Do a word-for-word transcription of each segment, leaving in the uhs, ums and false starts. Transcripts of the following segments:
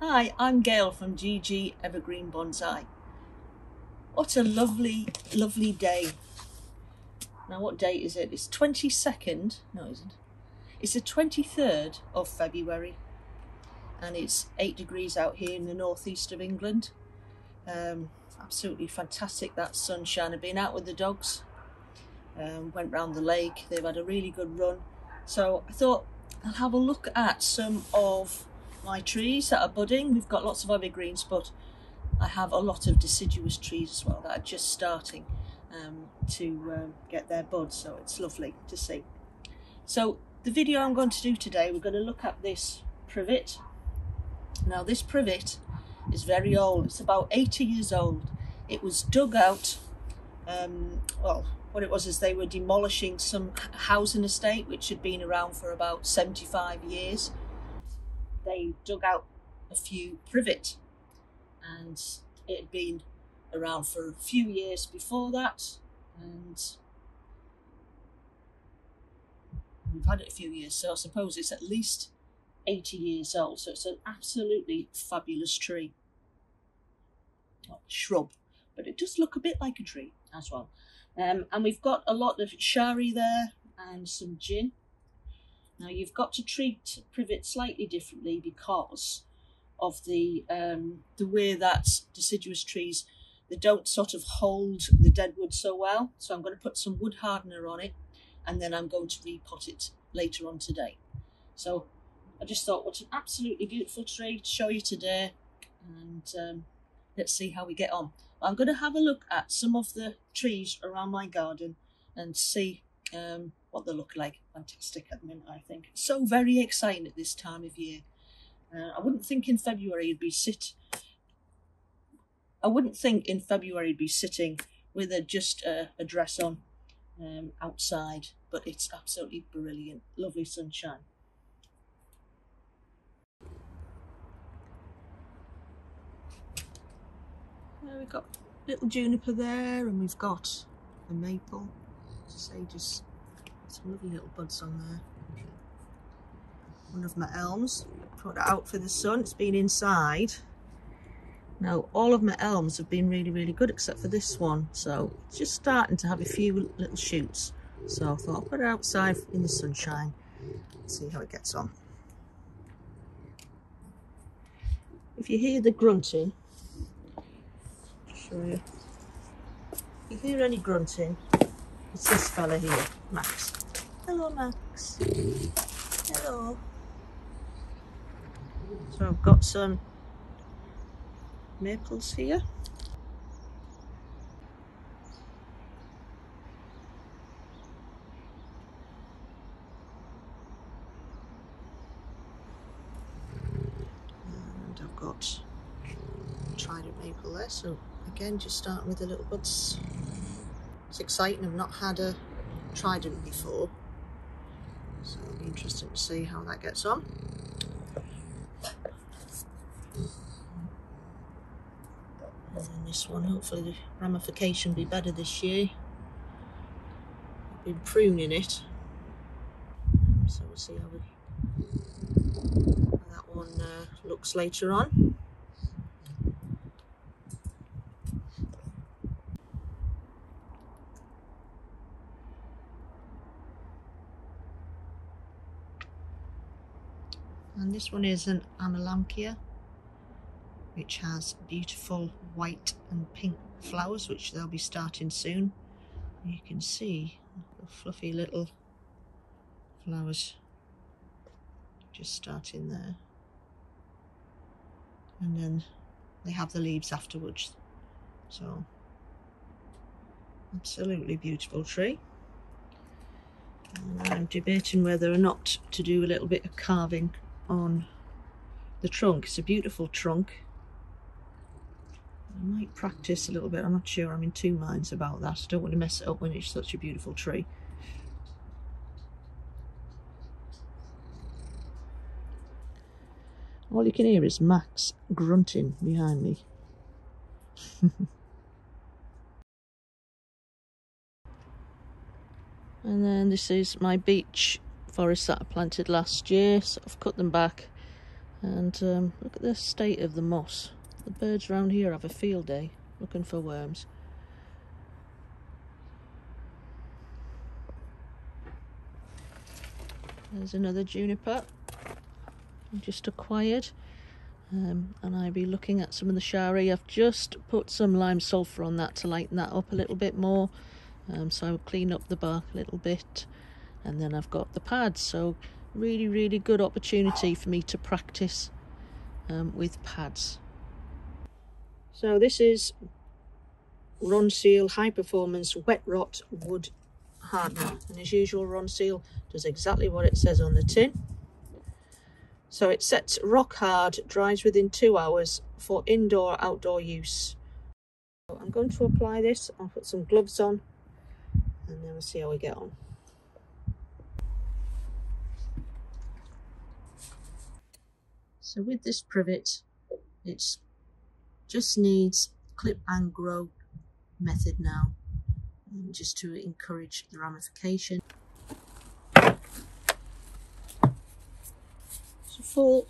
Hi, I'm Gail from G G Evergreen Bonsai. What a lovely, lovely day. Now what date is it? It's twenty-second, no it isn't. It's the twenty-third of February and it's eight degrees out here in the northeast of England. Um, absolutely fantastic, that sunshine. I've been out with the dogs, um, went round the lake, they've had a really good run. So I thought I'll have a look at some of my trees that are budding. We've got lots of evergreens, but I have a lot of deciduous trees as well that are just starting um, to um, get their buds, so it's lovely to see. So the video I'm going to do today, we're going to look at this privet. Now this privet is very old, it's about eighty years old. It was dug out, um, well what it was is they were demolishing some housing estate which had been around for about seventy-five years. They dug out a few privet and it had been around for a few years before that, and we've had it a few years, so I suppose it's at least eighty years old. So it's an absolutely fabulous tree, well, shrub, but it does look a bit like a tree as well. Um, and we've got a lot of shari there and some jin. Now you've got to treat privet slightly differently because of the um, the way that deciduous trees, they don't sort of hold the dead wood so well. So I'm going to put some wood hardener on it and then I'm going to repot it later on today. So I just thought what an absolutely beautiful tree to show you today, and um, let's see how we get on. I'm going to have a look at some of the trees around my garden and see um, what they look like. Fantastic at the minute, I think. So very exciting at this time of year. Uh, I wouldn't think in February you'd be sit. I wouldn't think in February you'd be sitting with a, just a, a dress on um, outside, but it's absolutely brilliant. Lovely sunshine. There we've got little juniper there, and we've got a maple. As I say, just some lovely little buds on there. One of my elms, put it out for the sun, it's been inside. Now all of my elms have been really really good except for this one, so it's just starting to have a few little shoots. So I thought I'll put it outside in the sunshine and see how it gets on. If you hear the grunting, show you. If you hear any grunting, it's this fella here, Max. Hello Max. Hello. So I've got some maples here. And I've got a trident maple there, so again just starting with the little buds. It's exciting, I've not had a trident before, so it'll be interesting to see how that gets on. And this one, hopefully the ramification will be better this year. I've been pruning it, so we'll see how, we, how that one uh, looks later on. And this one is an Amelanchier, which has beautiful white and pink flowers, which they'll be starting soon. You can see the fluffy little flowers just starting there. And then they have the leaves afterwards. So, absolutely beautiful tree. And I'm debating whether or not to do a little bit of carving on the trunk. It's a beautiful trunk. I might practice a little bit, I'm not sure, I'm in two minds about that. I don't want to mess it up when it's such a beautiful tree. All you can hear is Max grunting behind me. And then this is my beech forest that I planted last year, so I've cut them back And um, look at the state of the moss. The birds around here have a field day looking for worms. There's another juniper I just acquired, um, and I'll be looking at some of the shari. I've just put some lime sulphur on that to lighten that up a little bit more, um, so I'll clean up the bark a little bit. And then I've got the pads, so really really good opportunity for me to practice um, with pads. So this is Ronseal High Performance Wet Rot Wood Hardener, and as usual Ronseal does exactly what it says on the tin. So it sets rock hard, dries within two hours for indoor outdoor use. So I'm going to apply this. I'll put some gloves on and then we'll see how we get on. So with this privet, it just needs clip and grow method now, just to encourage the ramification. So for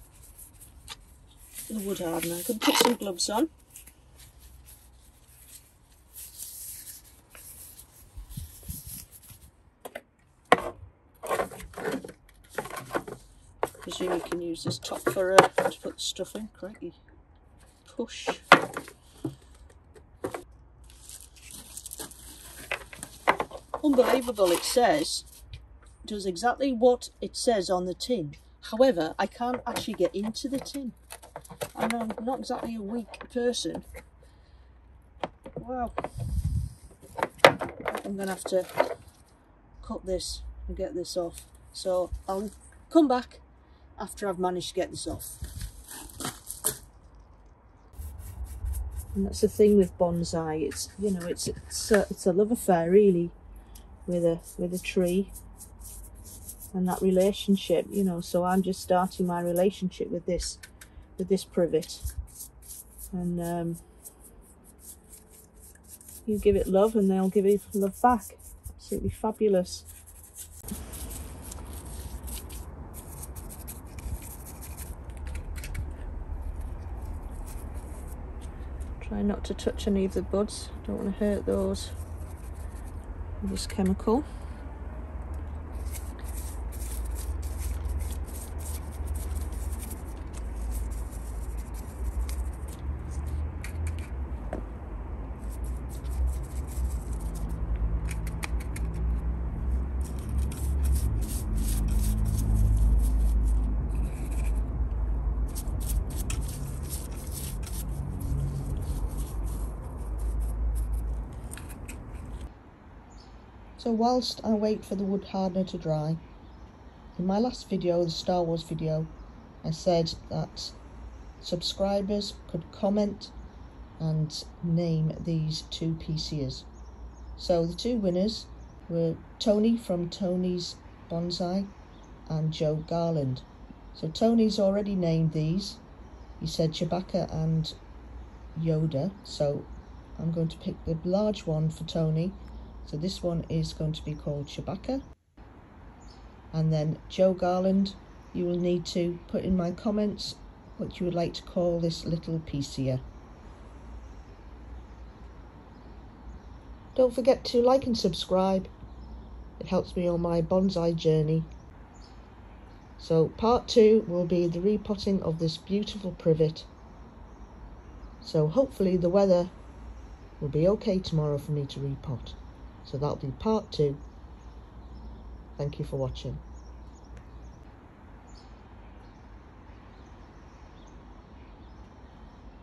the wood hardener, I can put some gloves on. I presume you can use this top for uh, to put the stuff in. Crikey. Push. Unbelievable, it says, does exactly what it says on the tin. However, I can't actually get into the tin. And I'm not exactly a weak person. Wow. I'm going to have to cut this and get this off. So I'll come back after I've managed to get this off. And that's the thing with bonsai, it's, you know, it's it's a, it's a love affair really with a with a tree and that relationship, you know. So I'm just starting my relationship with this with this privet, and um, you give it love and they'll give it love back. Absolutely fabulous. Try not to touch any of the buds, don't want to hurt those with this chemical. So whilst I wait for the wood hardener to dry, in my last video, the Star Wars video, I said that subscribers could comment and name these two pieces. So the two winners were Tony from Tony's Bonsai and Joe Garland. So Tony's already named these. He said Chewbacca and Yoda, so I'm going to pick the large one for Tony. So this one is going to be called Chewbacca. And then Joe Garland, you will need to put in my comments what you would like to call this little piece here. Don't forget to like and subscribe. It helps me on my bonsai journey. So part two will be the repotting of this beautiful privet. So hopefully the weather will be okay tomorrow for me to repot. So that'll be part two. Thank you for watching.